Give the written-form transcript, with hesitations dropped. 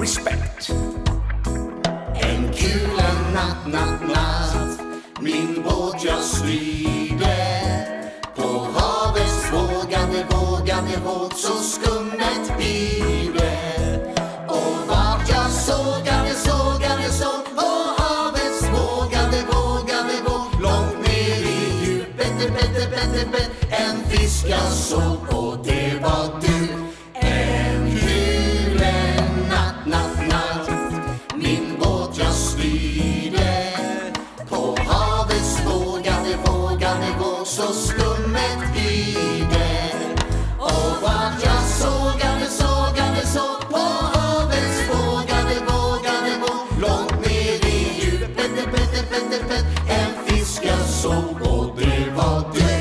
respect. En kulen natt, min båt jag styrde. På havets vågande våg så skummet blir det. Och vart jag sågade på havets vågande våg. Långt ner i djup, bättre en fisk jag såg och det var du. Så skummet vidare. Och vart jag sågade på havets vågade våg. Långt ner i djupet en fisk jag såg och det var du.